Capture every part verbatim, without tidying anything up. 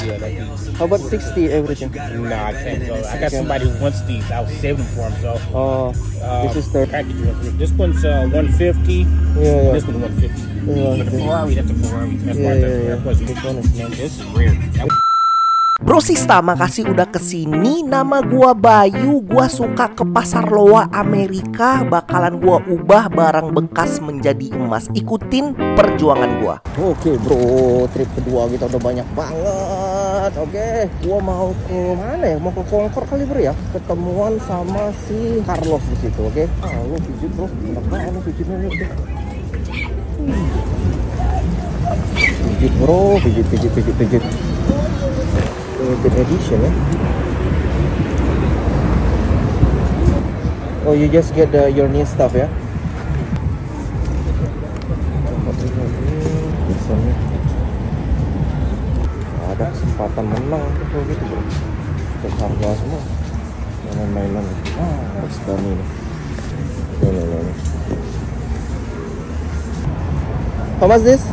Yeah, that'd be. How about sixty everything? Nah, I can't go. I got somebody who wants these. I was saving for them, so. Oh, uh, this is the package. This one's uh, one fifty. Yeah, yeah. This one's one fifty. Yeah, but the Ferrari, that's a Ferrari. That's yeah, yeah, yeah. That was a good one. Man, this is rare. Bro, Sista, makasih udah kesini. Nama gua Bayu, gua suka ke pasar Loa Amerika. Bakalan gua ubah barang bekas menjadi emas. Ikutin perjuangan gua. Oke bro, trip kedua kita udah banyak banget. Oke, gua mau ke mana ya? Mau ke Concord Caliber ya? Ketemuan sama si Carlos di situ, oke? Ah, lu pijit bro, enak banget lu pijitnya nih. Pijit bro, pijit, pijit, pijit, pijit. Limited edition ya. Oh, you just get the, your new stuff ya. Nah, ada kesempatan menang betul gitu bro. Cek harga semua. Jangan main-main. Ah, harus kami nih. Ini ini. How much this?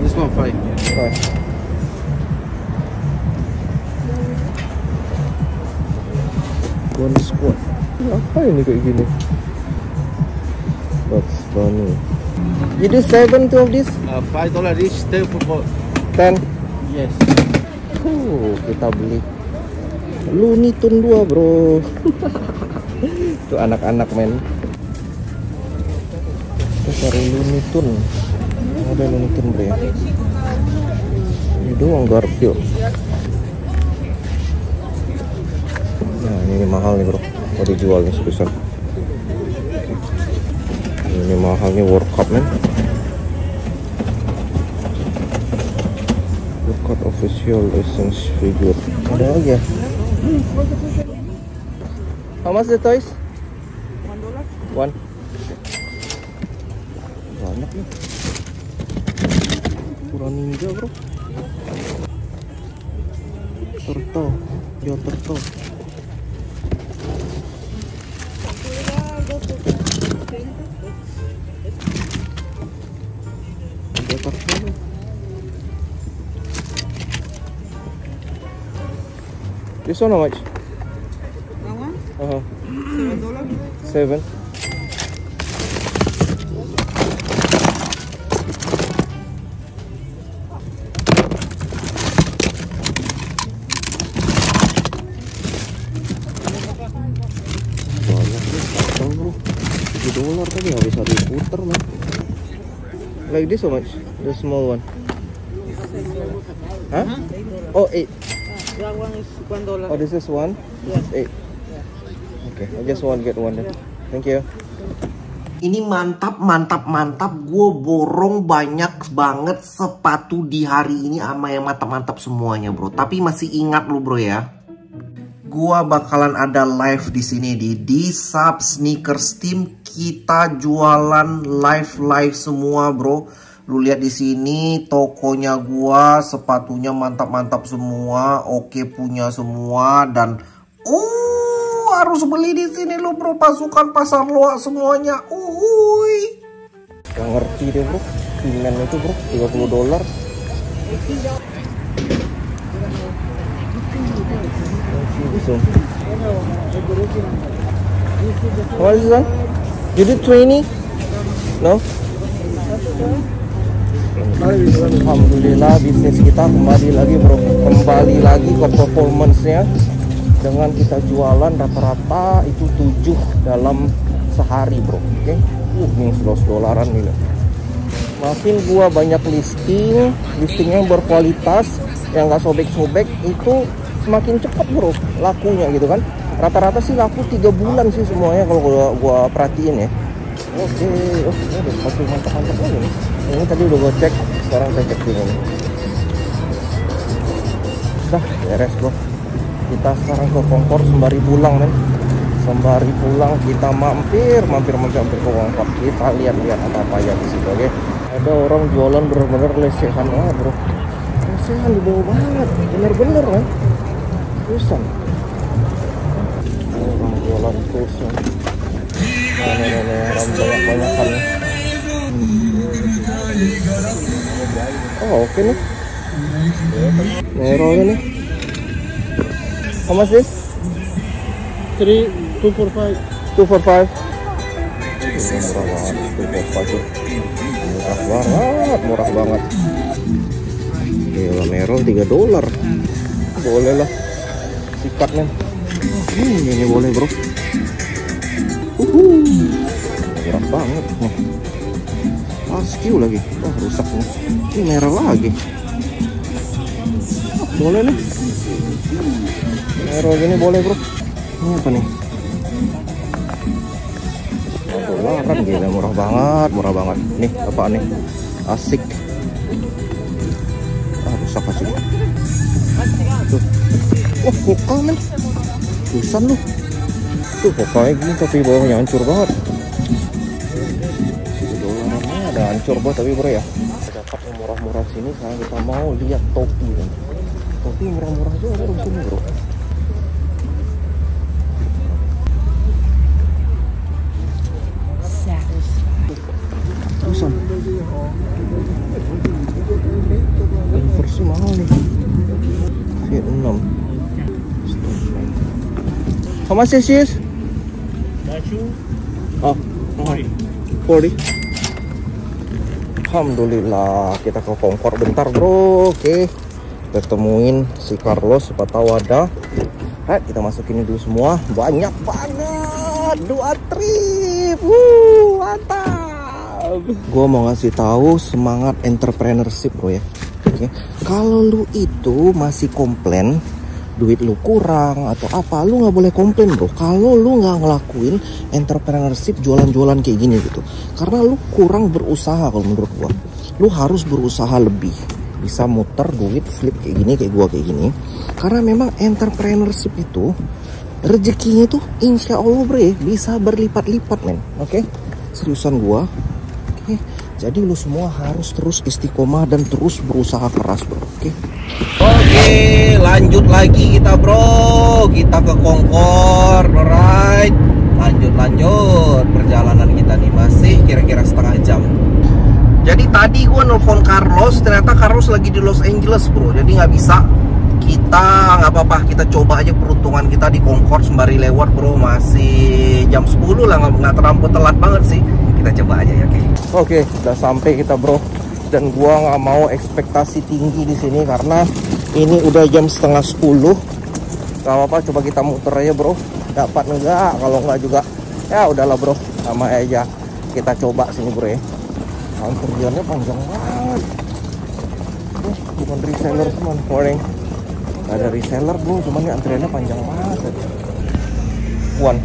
This one five. Five. One squad. Apa ini kayak gini? That's funny. You do seven two of this? Uh, five dollar each, ten for both. Ten? Yes. Oh, kita beli. Lu nih tun dua bro. Itu anak-anak men. Kita cari lu nih tun. Ada lu nih tun bro. Ini doang garpil. Nah, ini mahal nih bro, kalau dijual nih sebesar. Ini mahalnya World Cup men. World Cup official license figure. Ada lagi ya? How much the toys? One dollar. One. Banyak nih. Kurang ninja bro. Turtle, dia turtle. This one how much? That one? Uh-huh. Seven dollars? Seven. Banyak nih, pasang bro. tujuh dolar tadi gak bisa diputer man. Like this how much? The small one? Huh? Oh, eight. That one is one dollar. Oh, this is one? Yes. Eight. Okay, I just want to get one then. Thank you. Ini mantap, mantap, mantap. Gue borong banyak banget sepatu di hari ini sama yang mantap-mantap semuanya bro. Tapi masih ingat lu bro ya. Gue bakalan ada live di sini di, di Subsneakersteam. Kita jualan live-live semua bro. Lu lihat di sini tokonya gua, sepatunya mantap-mantap semua, oke punya semua dan uh harus beli di sini lu bro, pasukan pasar Loa semuanya. Uhuy. Gak ngerti deh bro, pilihan itu bro, tiga puluh dolar. What is that? You did twenty? No? Alhamdulillah bisnis kita kembali lagi bro, kembali lagi ke performance-nya dengan kita jualan rata-rata itu tujuh dalam sehari bro, oke? Okay? Uh, ini seratus dolaran nih. Makin gua banyak listing, listingnya berkualitas, yang nggak sobek-sobek itu semakin cepat bro lakunya gitu kan? Rata-rata sih laku tiga bulan sih semuanya kalau gua, gua perhatiin ya. Oke, oke, ada sepatu mantap-mantap lagi nih. Ini tadi udah gue cek, sekarang saya cek dulu nih. Udah, beres bro. Kita sekarang ke Pongkor sembari pulang men. Sembari pulang kita mampir, mampir-mampir ke Pongkor. Kita lihat-lihat apa-apa ya di situ, oke? Ada orang jualan bener-bener lesehan, ah bro. Lesehan di bawah banget, bener-bener kan? Kusen. Orang jualan kusen. Nah, nah, nah, nah, orang banyak-banyakan. Oh, oke nih. Narrow nih. How much is this? Three, two for five. Two for five. Murah banget, murah banget. Gila, merah tiga dolar. Boleh lah. Sikat nih. Hmm, ini boleh, bro. Uhuh. Murah banget. Ah, skew lagi. Wah, rusak nih. Ini merah lagi. Boleh nih. Merah gini boleh, bro. Ini apa nih? Dolaran, gila, murah banget, murah banget. Nih, apaan nih? Asik. Ah, rusak asik. Tuh. Wah, kokal men. Rusak lu. Tuh, kokalnya gini tapi bawahnya hancur banget. Dolarannya ada hancur banget tapi bro ya. Dapat yang murah-murah sini, sekarang kita mau lihat topi. Topi murah-murah juga ada di sini, bro. Versi mahal nih. Vietnam. How much is this? Oh, forty. Alhamdulillah, kita ke Pongkor bentar, bro. Oke. Kita temuin si Carlos, siapa tahu ada. Right, kita masukin dulu semua. Banyak banget. Dua trip. Wuh, mantap. Gue mau ngasih tahu semangat entrepreneurship, bro ya. Oke. Kalau lu itu masih komplain duit lu kurang atau apa, lu nggak boleh komplain, bro. Kalau lu nggak ngelakuin entrepreneurship jualan-jualan kayak gini gitu, karena lu kurang berusaha kalau menurut gue. Lu harus berusaha lebih. Bisa muter duit flip kayak gini, kayak gue kayak gini. Karena memang entrepreneurship itu rezekinya tuh insya Allah, bro ya, bisa berlipat-lipat, men. Oke. Seriusan gue. Okay. Jadi lu semua harus terus istiqomah dan terus berusaha keras, bro. Oke. Okay? Oke, lanjut lagi kita, bro. Kita ke Pongkor, alright. Lanjut lanjut perjalanan kita nih masih kira-kira setengah jam. Jadi tadi gua nelfon Carlos, ternyata Carlos lagi di Los Angeles, bro. Jadi nggak bisa. Kita nggak apa-apa, kita coba aja peruntungan kita di Pongkor sembari lewat, bro. Masih jam sepuluh lah, nggak terlampau telat banget sih. Kita coba aja ya, oke. Oke, udah sampai kita, bro. Dan gua nggak mau ekspektasi tinggi di sini karena ini udah jam setengah sepuluh. Gak apa-apa, coba kita muter aja, bro. Dapat enggak? Kalau nggak juga, ya udahlah, bro. Sama aja kita coba sini, bro ya. Perjalanannya panjang banget. Eh, bukan reseller cuman goreng. Gak ada reseller, bro. Cuman ini antriannya panjang banget. One.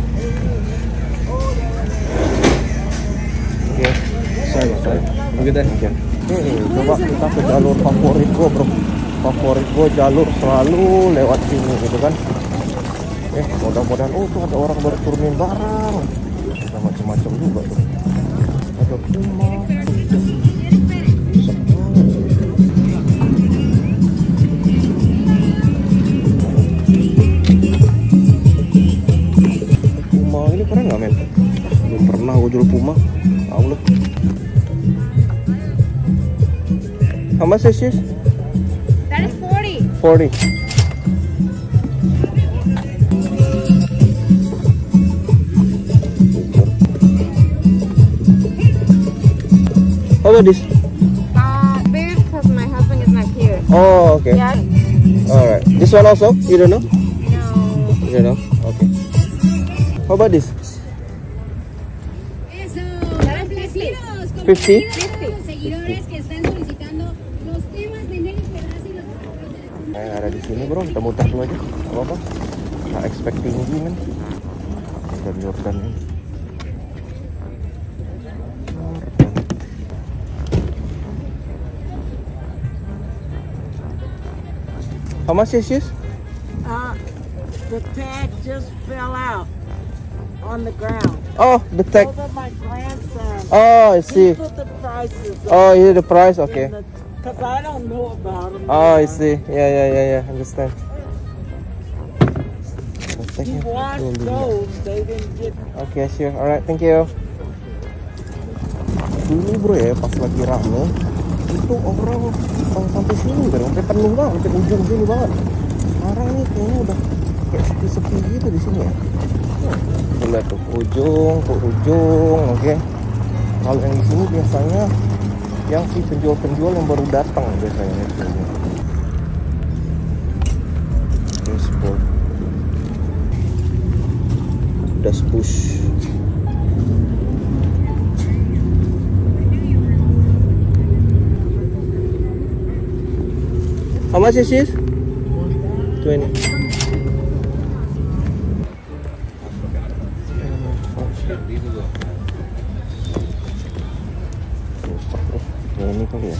Saya, saya. Begitu aja. Ini coba kita ke jalur favorit gue, bro. Favorit gue jalur selalu lewat sini gitu kan. Eh, mudah-mudahan oh tuh ada orang baru turunin barang. Ada macam-macam juga tuh. Ada puma. Puma ini keren nggak, men? Belum pernah gue jual puma. Aul. How much is this? That is forty. forty. How about this? Uh, maybe because my husband is not here. Oh, okay. Yeah. All right. This one also? You don't know? No. You don't know? Okay. How about this? fifty. Nah, ada di sini, bro. Kita muter dulu aja. Gak apa-apa. Nah, expect tinggi, men. Dan Jordan ini. How much is this? Uh, the tag just fell out on the ground. Oh, the tag. Over my grandson. Oh, I see. He put the prices up. Oh, you the price, okay. Because I don't know about them. Oh, I see. Yeah, yeah, yeah, yeah. Understand. You want those? They didn't get. Okay, sure. All right, thank you. Ini bro ya, pas lagi rame itu orang sampai sampai sini kan, sampai penuh banget, sampai ujung sini banget. Sekarang ini kayaknya udah kayak sepi-sepi gitu di sini ya. Lihat tuh ujung ke ujung, oke. Okay. Kalau yang di sini biasanya yang si penjual-penjual yang baru datang biasanya. Dashboard, dash push. How much is this? twenty. Ini kali ya.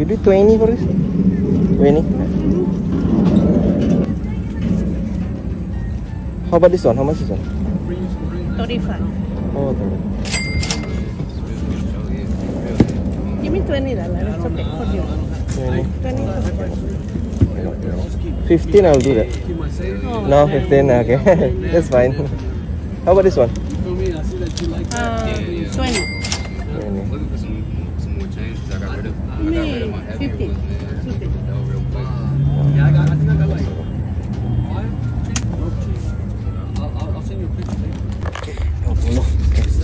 You do twenty for this? twenty. How about this one? How much is this one? thirty-five. Oh, thirty. twenty dollars, it's okay for you. twenty dollars. fifteen, I'll do that. Oh, no, fifteen, okay. That's fine. How about this one? Uh, twenty. Some more changes I got rid of. I got rid of my heavy ones, man. Yeah, I got, I think I got like five. I'll send you a picture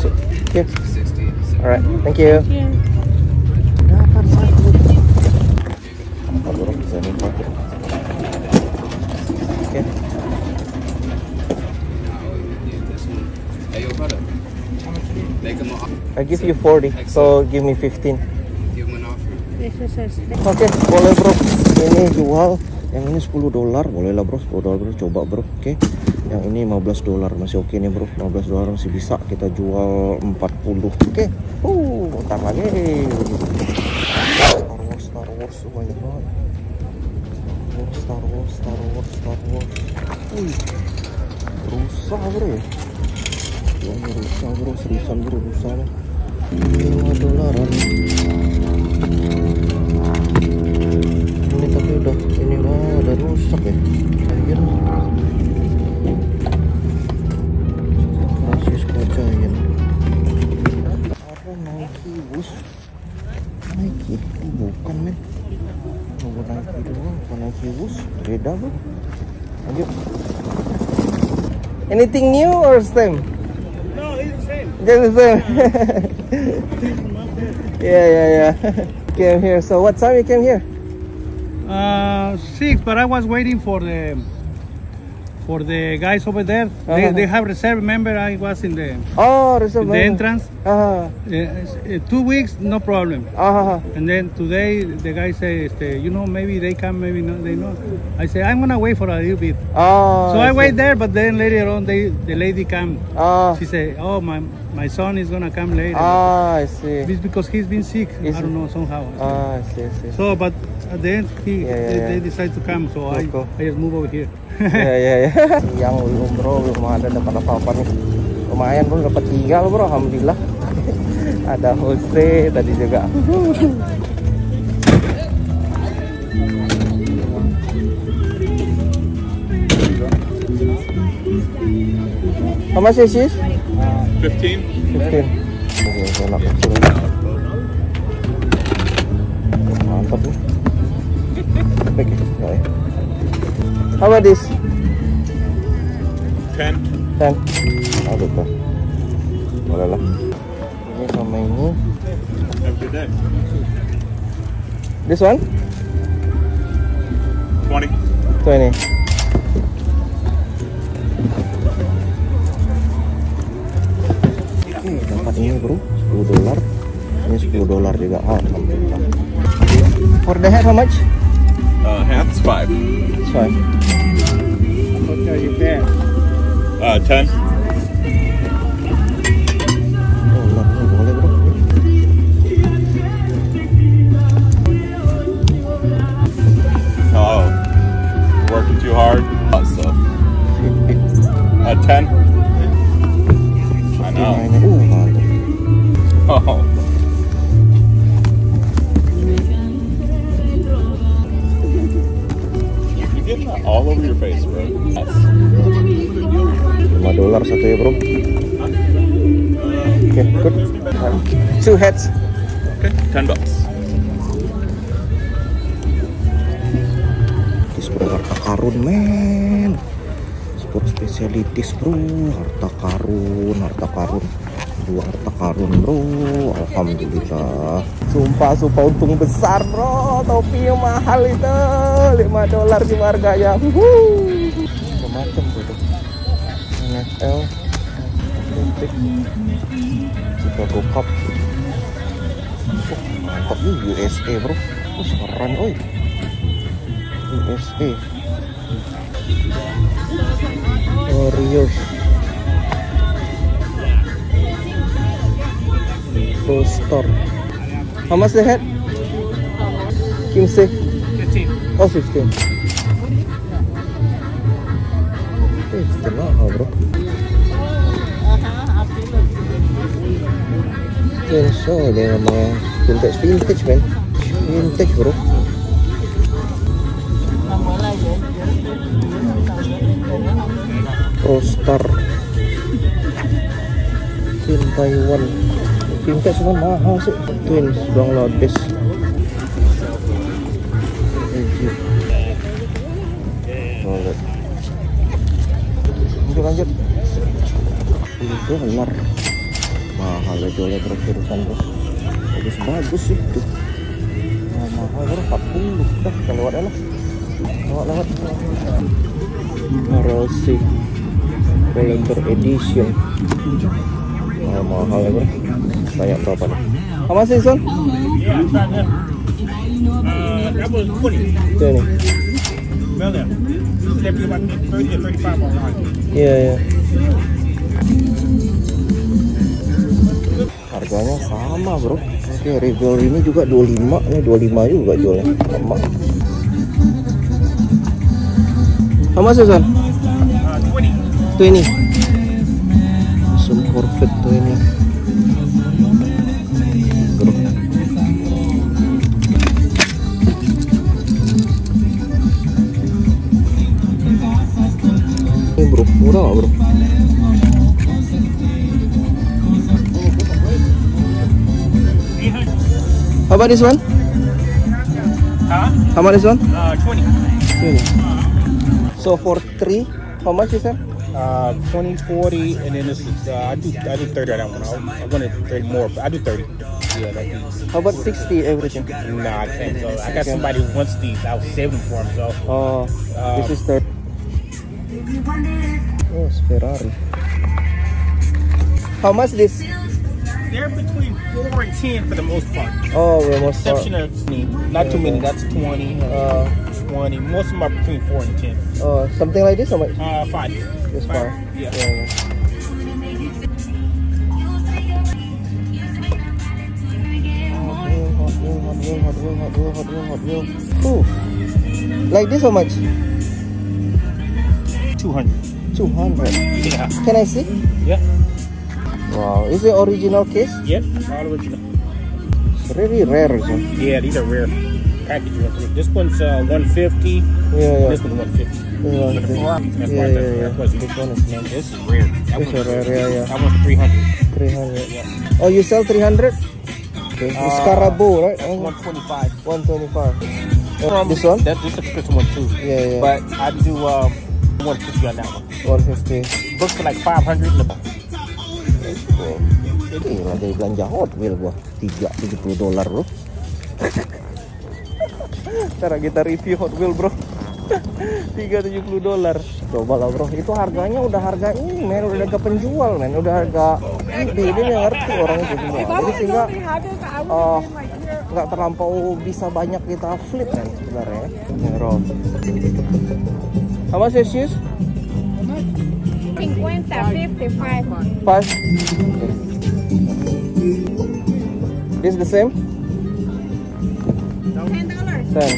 later. Okay, sixty. Alright, thank you. Thank you. I give you forty, so give me fifteen. Give me an offer. Oke, boleh bro. Ini jual, yang ini sepuluh dolar, boleh lah bro, sepuluh dolar bro, coba bro, oke. Okay. Yang ini lima belas dolar, masih oke okay nih bro, lima belas dolar masih bisa, kita jual empat puluh, oke. Okay. Uh, ntar lagi. Star Wars, Star Wars, banyak banget. Star Wars, Star Wars, Star Wars. Wih, rusak bro ya. Ini rusak bro, seriusan bro, rusak bro. lima dolaran ini, tapi udah ini mah udah rusak ya. Akhir masih skocain apa Nike bus Nike bukan men, bukan Nike doang, bukan Nike bus, beda bro. Lanjut, anything new or same? No, it's the same. It's the same. Yeah, yeah, yeah. Came here. So what time you came here? Uh, six. But I was waiting for the for the guys over there. Uh -huh. They, they have reserve. Remember, I was in the oh reserve the entrance. Uh -huh. uh, two weeks, no problem. Uh -huh. And then today the guy says, you know, maybe they come, maybe not. They not. I say I'm gonna wait for a little bit. Oh, so I, I wait there, but then later on they the lady come. Uh. She say, oh my. My son is gonna come later. Ah, I see. It's because he's been sick. Is I don't know somehow. Ah, I see, I see. So, but at the end, he yeah, yeah, they, yeah. they decide to come. So I, I just move over here. Yeah, yeah, yeah. Yang belum bro, belum ada dapat apa-apa nih. Lumayan bro, dapat tiga bro, alhamdulillah. Ada Jose tadi juga. How much is this? fifteen. fifteen. Oke, enak kecil. Mantap nih. Oke, baik. How about this? ten. ten. Aduh, tuh. Boleh lah. Ini sama ini. Every day. This one? twenty. twenty. Ini bro, sepuluh dolar. Ini sepuluh dolar juga. Alhamdulillah. For the hat, how much? Uh, hats five. Five. What are you paying? Uh, ten. Dolar nih boleh bro. Oh, working too hard. Uh, so. uh, ten. I know. Oh. You're getting that all over your face, bro. Yes. lima dolar satu ya, bro. Oke, okay, good. Two hats. Okay, ten bucks. This bro, harta karun men. Sport specialities bro, harta karun, harta karun. Dua harta karun bro, alhamdulillah. Sumpah, sumpah untung besar bro. Topi mahal itu, lima dolar di warga ya. Macam-macam bro. N F L, Olympic, Chicago Cup. Mantap nih U S A bro. Wih keren oi. U S A Warriors, Pro Store. How much the head? Kim say? fifteen. Oh fifteen. Fifteen mahal bro. Okay, so dia nama vintage vintage man, vintage bro. Prostar, Tim Taiwan, vintage semua mahal sih. Twins Bangladesh, Egypt, Malaysia. Lanjut lanjut. Itu benar. Mahal itu oleh terus-terusan bro. Bagus-bagus sih tuh. Nah, mahal bro, empat puluh. Dah, kita lewat aja. Lewat-lewat Rossi Collector Edition. Nah, mahal ya bro. Banyak berapa nih? Apa sih son? Itu nih. Iya, iya. Harganya sama bro. Oke, Rebel ini juga dua puluh lima, ini dua puluh lima juga jualnya. Sama. Sama Susan? dua puluh. dua puluh. Sun Corvette dua puluh. Bro. Ini bro, murah gak bro? How about this one? Huh? How about this one? Uh, twenty. twenty. So for three, how much is that? Uh, twenty, forty, and then this is uh, I do I do thirty on that one. I, I wanted thirty more, but I do thirty. Yeah, that'd be. How about sixty everything? Nah, I can't. So I got somebody who wants these. I was saving for him. So. Oh. Uh, this is thirty. Oh, Ferrari. How much this? They're between four and ten for the most part. Oh, we're most exception part. Of not yeah, too many. That's twenty. Uh, twenty. Most of them are between four and ten. Oh, uh, something like this or what? Uh, five. This far. Yeah. yeah. Hot Wheel, Hot Wheel, Hot Wheel, Hot Wheel, Hot Wheel, Hot Wheel, Hot Wheel. Like this how much? Two hundred. Two hundred. Yeah. Can I see? Yeah. Wow, is it original case? Yep, all original. It's really rare, isn't it? Yeah, these are rare packages. This one's uh, one fifty. Yeah, yeah. This one's one fifty. Yeah, yeah, yeah, yeah. This one is man, this is rare. That one's rare, yeah, yeah. That one's three hundred. three hundred. Yeah. Oh, you sell three hundred? Okay. Uh, it's Carabou, right? That's one twenty-five. one twenty-five. Uh, um, this one? That's this subscription one too. Yeah, yeah. But I do um, one fifty on that one. one fifty. Books for like five hundred in the box. Ini ada belanja Hot Wheel gua tiga ratus tujuh puluh dolar bro. Sekarang kita review Hot Wheel bro. tiga ratus tujuh puluh dolar. Coba lah bro, itu harganya udah harga ini men, udah harga penjual men, udah harga eBay. Ini yang ngerti orang itu juga. Jadi sehingga uh, nggak terlampau bisa banyak kita flip kan sebenarnya. Ini bro. Apa sih shoes? fifty, fifty-five. Five. This the same? ten dollars. ten.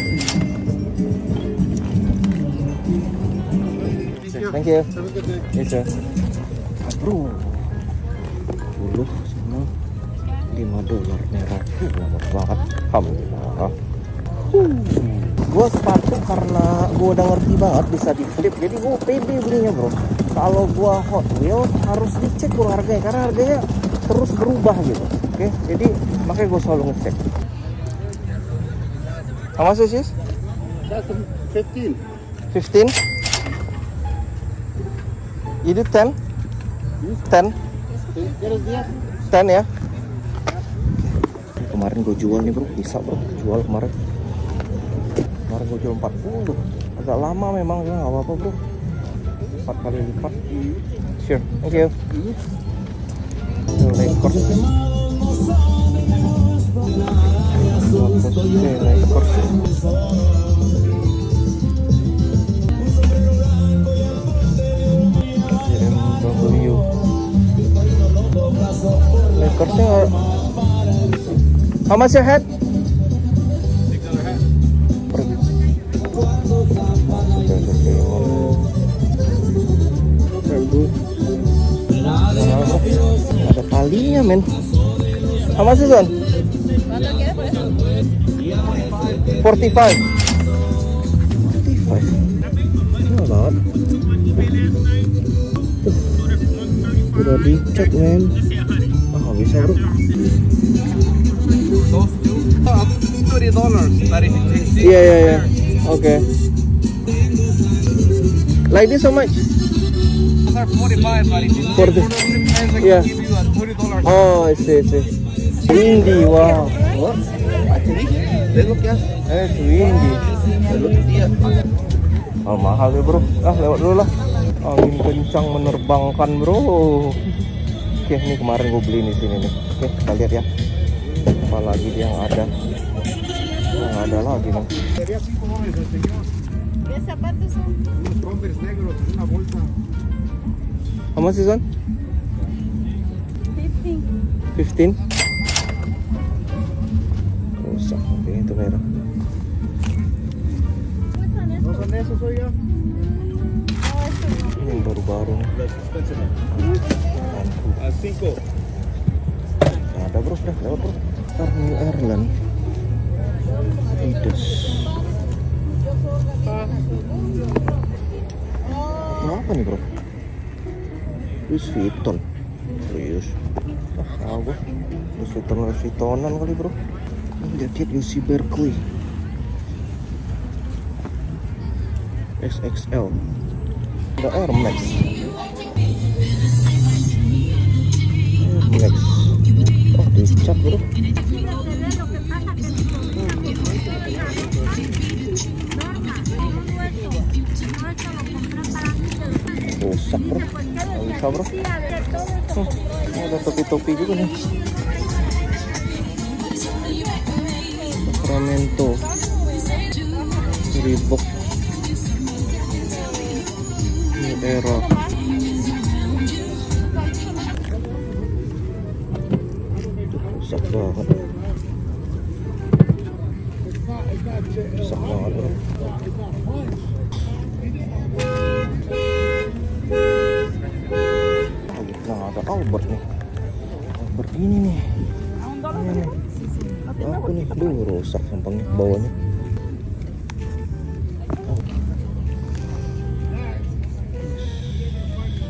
Thank you. Have a good day. It's a bro. sepuluh sama lima dolar merah. Murah banget. Alhamdulillah. Gue sepatu karena gue udah ngerti banget bisa di flip, jadi gue pede belinya bro. Kalau gue Hot Wheel harus dicek bro harganya, karena harganya terus berubah gitu. Oke, jadi makanya gue selalu ngecek. How much is this? fifteen. fifteen? You do ten? ten? ten ya? Kemarin gue jual nih bro, bisa bro, jual kemarin. Kemarin gue jual empat puluh. Agak lama memang, gak apa-apa bro. Empat kali lipat. Sure, thank you. Lakers. J M W. Lakersnya. How much your head? Ada talinya men. How much is one? forty-five. forty-five. Gila banget. Udah dicek men. Ah oh, bisa bro. Iya iya iya. Oke. Like this so much? forty-five, but if you order one hundred pounds, I can give you at forty dollars. Oh, I see, I see. Windy, wow. What? They look, yes. Eh, it's windy. They look, yes. Oh, mahal ya bro. Ah, lewat dulu lah. Angin kencang menerbangkan bro. Oke, ini kemarin gue beli di sini nih. Oke, kita lihat ya. Apa lagi yang ada? Yang ada lagi nih. How much is one? fifteen. fifteen? Rusak, oke itu merah. Ini baru-baru. Nah, ada bro, sudah lewat bro. New Ireland. Leaders. Apa nih bro? Louis Vuitton, serius? Ah, gue Louis Vuitton, Louis Vuittonan kali bro. Jaket U C Berkeley, X X L, ada Air Max, Air Max. Oh dicat bro. Rusak bro, nggak bisa bro. Hmm. Oh, ada topi-topi juga nih. Sacramento, Reebok, Nero. Rusak banget. Rusak banget bro. Ada Albert nih, Albert ini nih, ini nih, aku nih, aduh rusak sampangnya bawahnya. Oh.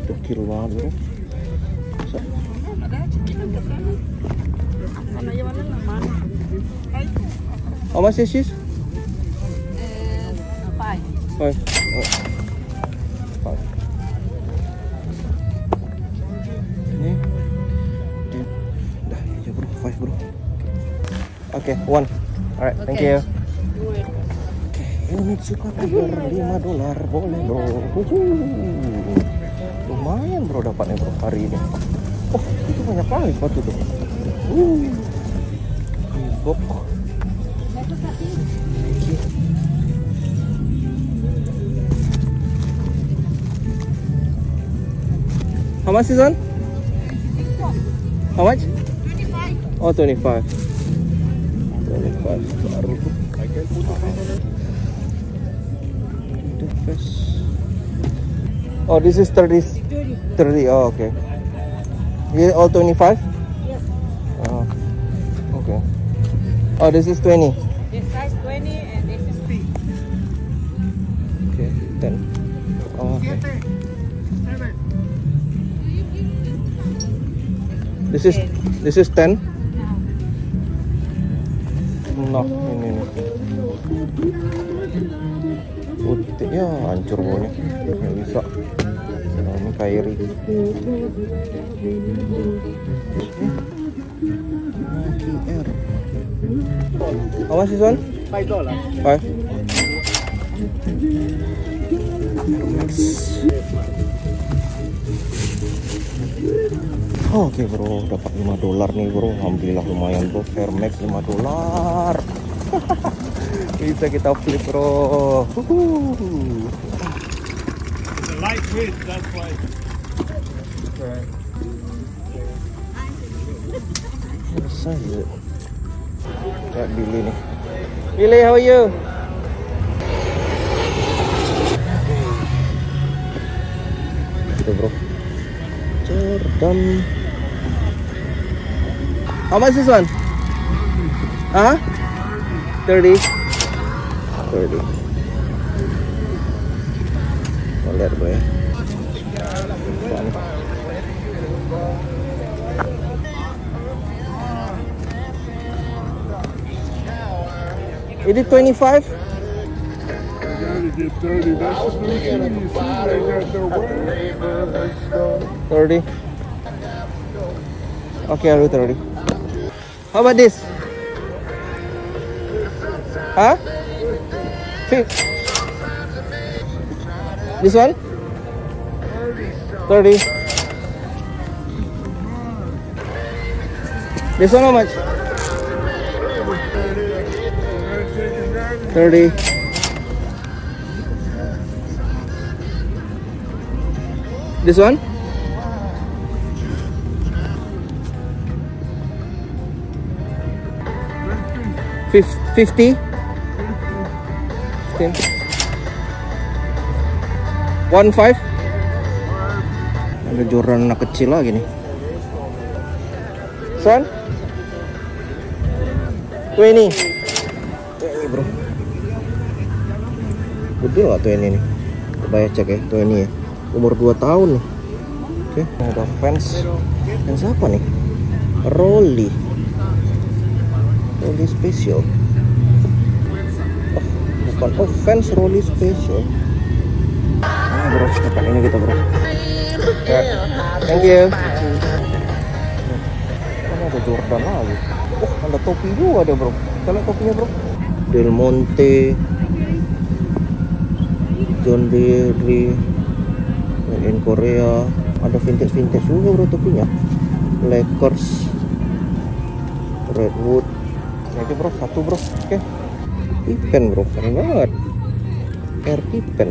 Dekil banget bro, rusak. How much is this? Five. Five. Five. Oke, okay, one. Alright, okay. Thank you. Oke, okay, ini suka tiga puluh lima dolar, boleh bro. Lumayan bro dapatnya bro hari ini. Oh, itu banyak kali sepatu tuh. Wuh. Gok. How much is on? How much? twenty-five. Oh, twenty-five. Baru tuh. Oh, this is thirty. Oh, okay. Is it all twenty-five? Yes. Oh, okay. Oh, this is twenty. This size twenty and this is three. Okay, ten. Oh, okay. This is this is ten. Nah, ini nih. Putih ya, hancur baunya. Nggak bisa. Nah, ini kairi. How much is one? Five dollars. Five. Oke okay bro, dapat lima dolar nih bro. Alhamdulillah lumayan bro, Fairmax lima dolar. Bisa kita flip bro. Lightweight, that's why. Selesai ya. Kayak Billy nih. Billy, how are you? Gitu bro. Cerdam. How much is this one? Huh? thirty. thirty. Oh, lihat bro ya. Ini twenty-five. thirty. That's the reason you see they got their wear. thirty. Okay, I'll do thirty. How about this? Huh? Six. This one? thirty. This one how much? thirty. This one? fifty? fifty? one five? Ada Jordan anak kecil lagi nih. This one? twenty. twenty bro. Gede gak twenty nih? Coba ya cek ya, twenty ya. Umur dua tahun nih. Oke, okay. Ada fans. Fans apa nih? Rolly. Rolly special. Oh, bukan. Oh, fans Rolly special. Nah, bro, depan ini kita, bro. Ya. Thank you. Mana ada Jordan lagi? Oh, ada topi juga ada, bro. Kita lihat topinya, bro. Del Monte. John Deere. In Korea ada vintage-vintage juga bro topinya. Lakers, Redwood. Oke bro, satu bro. Oke. Pipen bro, keren banget. Air Pipen.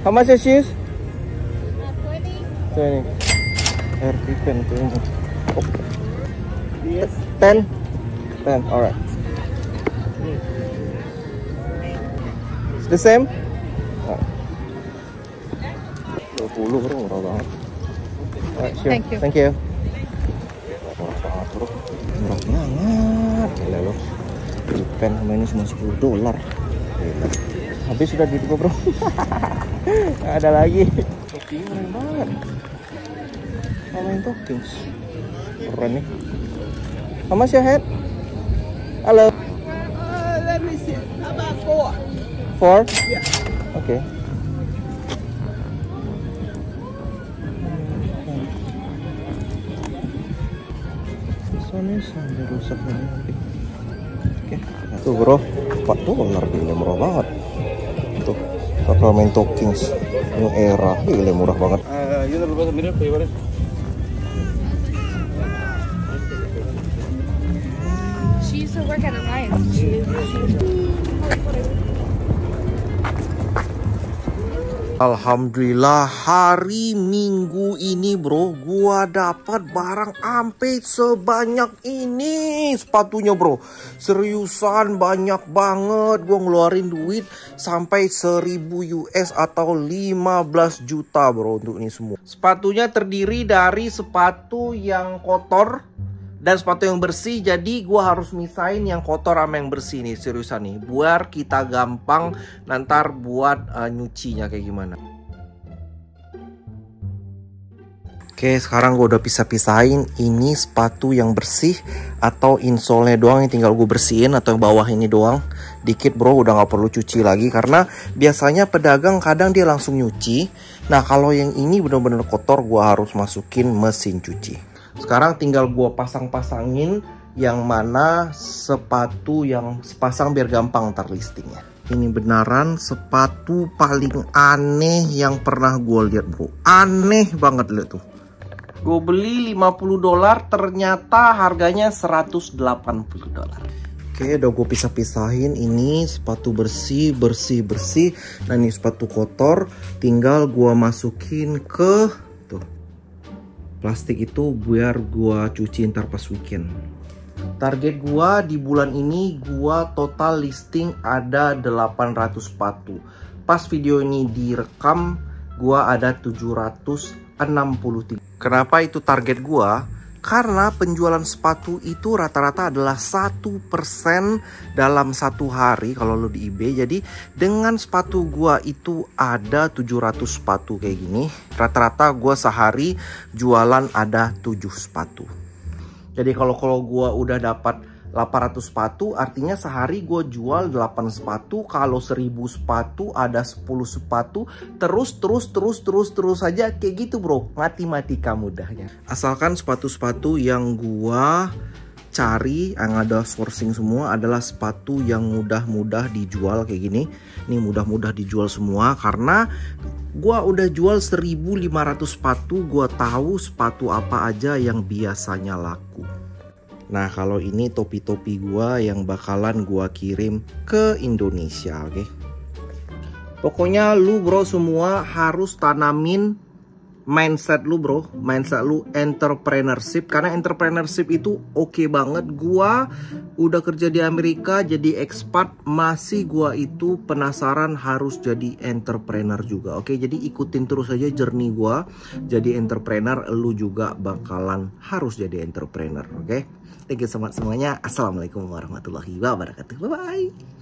How much is this? twenty. Air Pipen tuh. Yes. ten. ten. Alright. It's the same. Puluh bro, murah banget. Alright, sure. Thank you. Thank you. Murah banget bro, murah banget. Gila lo. Pen sama ini cuma sepuluh dolar. Habis sudah gitu bro. Ada lagi. Topping keren banget. Main toppings. Keren nih. How much your head? Hello. Uh, let me see. How about four? Four? Yeah. Oke. Okay. Ini sampai rusak nih. Oke, tuh bro, empat dolar gila murah banget. Tuh, Sacramento Kings. Ini era gila murah banget. She used to work at Alliance. Alhamdulillah hari Minggu ini bro, gua dapat barang ampe sebanyak ini. Sepatunya bro, seriusan banyak banget. Gua ngeluarin duit sampai seribu U S atau lima belas juta bro untuk ini semua. Sepatunya terdiri dari sepatu yang kotor dan sepatu yang bersih. Jadi gue harus misahin yang kotor sama yang bersih nih. Seriusan nih, biar kita gampang nantar buat uh, nyucinya kayak gimana. Oke, sekarang gue udah pisah-pisahin ini sepatu yang bersih atau insole doang yang tinggal gue bersihin, atau yang bawah ini doang dikit bro, udah nggak perlu cuci lagi karena biasanya pedagang kadang dia langsung nyuci. Nah kalau yang ini bener-bener kotor, gue harus masukin mesin cuci. Sekarang tinggal gue pasang-pasangin yang mana sepatu yang sepasang biar gampang ntar listingnya. Ini beneran sepatu paling aneh yang pernah gue lihat bro. Aneh banget, lihat tuh. Gue beli lima puluh dolar, ternyata harganya seratus delapan puluh dolar. Oke, udah gue pisah-pisahin. Ini sepatu bersih, bersih-bersih. Nah ini sepatu kotor, tinggal gue masukin ke tuh plastik itu biar gue cuci ntar pas weekend. Target gua di bulan ini, gua total listing ada delapan ratus sepatu. Pas video ini direkam, gua ada tujuh ratus enam puluh tiga. Kenapa itu target gua? Karena penjualan sepatu itu rata-rata adalah satu persen dalam satu hari kalau lo di eBay. Jadi dengan sepatu gua itu ada tujuh ratus sepatu kayak gini. Rata-rata gua sehari jualan ada tujuh sepatu. Jadi kalau kalau gue udah dapat delapan ratus sepatu, artinya sehari gue jual delapan sepatu. Kalau seribu sepatu ada sepuluh sepatu. Terus terus terus terus terus saja kayak gitu bro. Matematika mudahnya. Asalkan sepatu-sepatu yang gue cari yang ada sourcing semua adalah sepatu yang mudah-mudah dijual kayak gini. Ini mudah-mudah dijual semua karena gua udah jual seribu lima ratus sepatu, gua tahu sepatu apa aja yang biasanya laku. Nah, kalau ini topi-topi gua yang bakalan gua kirim ke Indonesia, oke. Okay? Pokoknya lu bro semua harus tanamin mindset lu bro, mindset lu entrepreneurship, karena entrepreneurship itu oke banget. Gua udah kerja di Amerika jadi expat, masih gua itu penasaran harus jadi entrepreneur juga. Oke, jadi ikutin terus aja journey gua jadi entrepreneur, lu juga bakalan harus jadi entrepreneur. Oke, thank you so much semuanya. Assalamualaikum warahmatullahi wabarakatuh. Bye bye.